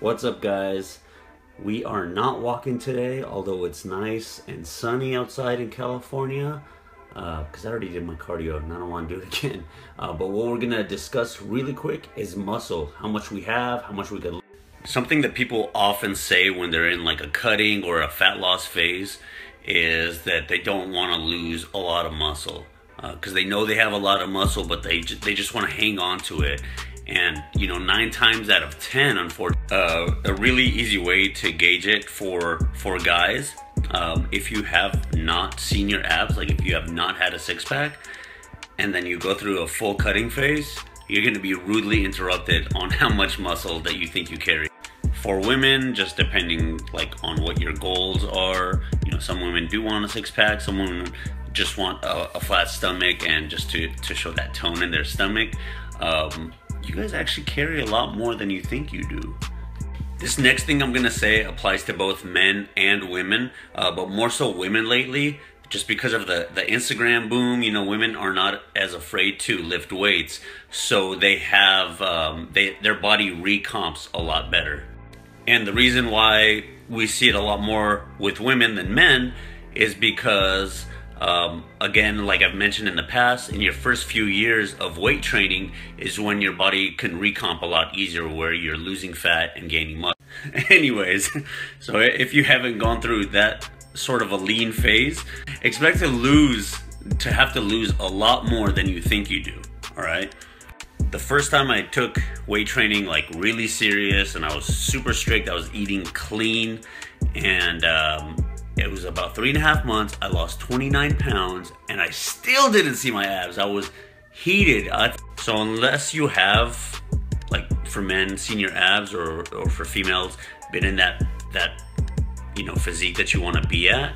What's up, guys? We are not walking today, although it's nice and sunny outside in California, because I already did my cardio and I don't want to do it again. But what we're gonna discuss really quick is muscle, how much we have, how much we could. Something that people often say when they're in like a cutting or a fat loss phase is that they don't want to lose a lot of muscle because they know they have a lot of muscle, but they just want to hang on to it. And you know, 9 times out of 10, unfortunately, a really easy way to gauge it for guys, if you have not seen your abs, like if you have not had a six-pack, and then you go through a full cutting phase, you're going to be rudely interrupted on how much muscle that you think you carry. For women, just depending like on what your goals are, you know, some women do want a six-pack, some women just want a flat stomach and just to show that tone in their stomach. You guys actually carry a lot more than you think you do. This next thing I'm gonna say applies to both men and women, but more so women lately, just because of the Instagram boom. You know, women are not as afraid to lift weights, so they have their body recomps a lot better. And the reason why we see it a lot more with women than men is because again, like I've mentioned in the past, in your first few years of weight training is when your body can recomp a lot easier, where you're losing fat and gaining muscle. Anyways, so if you haven't gone through that sort of a lean phase, expect to have to lose a lot more than you think you do, all right? The first time I took weight training like really serious and I was super strict, I was eating clean, and it was about 3.5 months. I lost 29 pounds and I still didn't see my abs. I was heated. So unless you have, like for men, seen your abs, or for females, been in that you know, physique that you want to be at,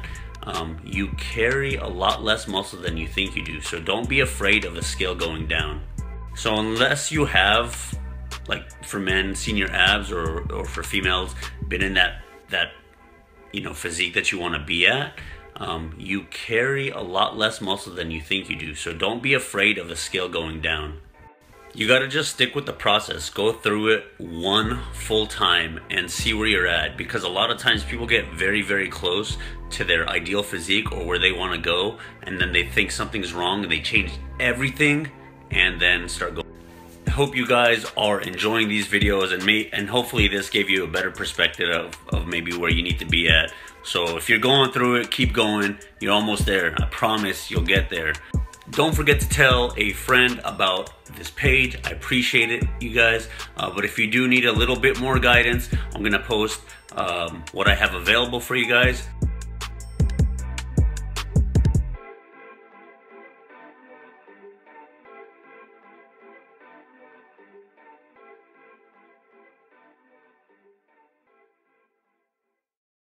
you carry a lot less muscle than you think you do. So don't be afraid of the scale going down. So unless you have, like for men, seen your abs, or for females, been in that you know, physique that you want to be at, you carry a lot less muscle than you think you do. So don't be afraid of the scale going down. You got to just stick with the process. Go through it one full time and see where you're at, because a lot of times people get very, very close to their ideal physique or where they want to go, and then they think something's wrong and they change everything and then start going. I hope you guys are enjoying these videos, and hopefully this gave you a better perspective of maybe where you need to be at. So if you're going through it, keep going. You're almost there. I promise you'll get there. Don't forget to tell a friend about this page. I appreciate it, you guys. But if you do need a little bit more guidance, I'm gonna post what I have available for you guys.